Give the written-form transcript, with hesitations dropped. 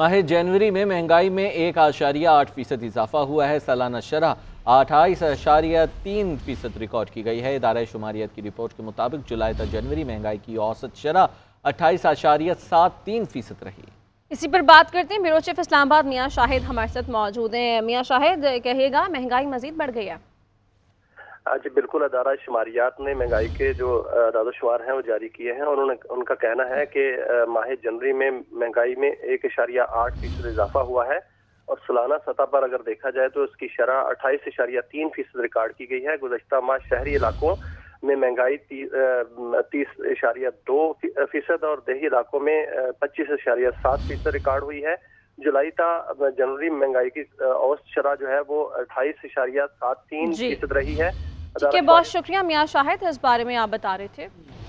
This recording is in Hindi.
माह जनवरी में महंगाई में 1.8% इजाफा हुआ है। सालाना शरह 28.3% रिकॉर्ड की गई है। इदारा शुमारियत की रिपोर्ट के मुताबिक जुलाई तक जनवरी महंगाई की औसत शरह 28.73% रही। इसी पर बात करते हैं, ब्यूरो चीफ इस्लामाबाद मियां शाहिद हमारे साथ मौजूद हैं। मियां शाहिद, कहेगा महंगाई मजीद बढ़ गई है? जी बिल्कुल, अदारा शुमारियात ने महंगाई के जो दादा शुमार हैं वो जारी किए हैं और उनका कहना है कि माह जनवरी में महंगाई में 1.8% इजाफा हुआ है और सालाना सतह पर अगर देखा जाए तो इसकी शरह 28.3% रिकॉर्ड की गई है। गुज़श्ता माह शहरी इलाकों में महंगाई 30.2% और देही इलाकों में 25.7% रिकॉर्ड हुई है। जुलाई तक जनवरी महंगाई की औसत शरह जो है वो 28.73% रही है। ठीक है, बहुत शुक्रिया मियां शाहिद, इस बारे में आप बता रहे थे।